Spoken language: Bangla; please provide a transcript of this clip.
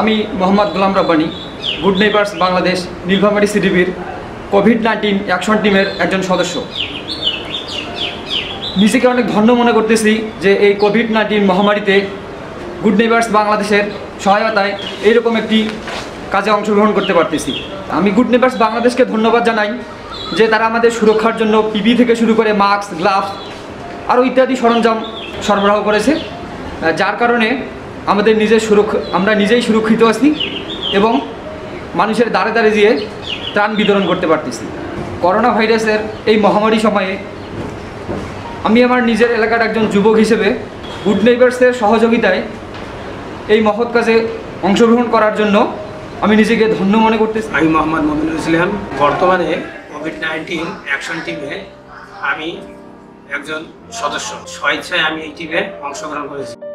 আমি মোহাম্মদ গোলাম রাব্বানী গুড নেইবার্স বাংলাদেশ নীলফামারী সিটিভির কোভিড-19 অ্যাকশন টিমের একজন সদস্য। নিজেকে অনেক ধন্য মনে করতেছি যে এই কোভিড-19 মহামারীতে গুড নেইবার্স বাংলাদেশের সহায়তায় এইরকম একটি কাজে অংশগ্রহণ করতে পারতেছি। আমি গুড নেইবার্স বাংলাদেশকে ধন্যবাদ জানাই যে তারা আমাদের সুরক্ষার জন্য পিপি থেকে শুরু করে মাস্ক, গ্লাভস আরও ইত্যাদি সরঞ্জাম সরবরাহ করেছে, যার কারণে আমাদের আমরা নিজেই সুরক্ষিত আছি এবং মানুষের দ্বারে দ্বারে গিয়ে ত্রাণ বিতরণ করতে পারতেছি। করোনা ভাইরাসের এই মহামারী সময়ে আমি আমার নিজের এলাকার একজন যুবক হিসেবে গুড নেইবার্সের সহযোগিতায় এই মহৎ কাজে অংশগ্রহণ করার জন্য আমি নিজেকে ধন্য মনে করতেছি। আমি মোহাম্মদ মমিনুল ইসলাম, বর্তমানে কোভিড-19 অ্যাকশন টিমে আমি একজন সদস্য। স্বেচ্ছায় আমি এই টিমে অংশগ্রহণ করেছি।